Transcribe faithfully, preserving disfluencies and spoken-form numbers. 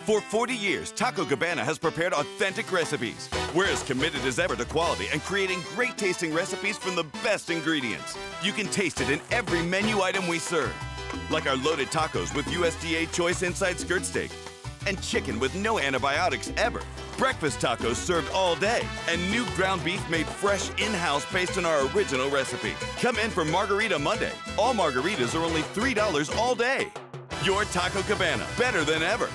For forty years, Taco Cabana has prepared authentic recipes. We're as committed as ever to quality and creating great-tasting recipes from the best ingredients. You can taste it in every menu item we serve, like our loaded tacos with U S D A Choice Inside Skirt Steak and chicken with no antibiotics ever. Breakfast tacos served all day and new ground beef made fresh in-house based on our original recipe. Come in for Margarita Monday. All margaritas are only three dollars all day. Your Taco Cabana, better than ever.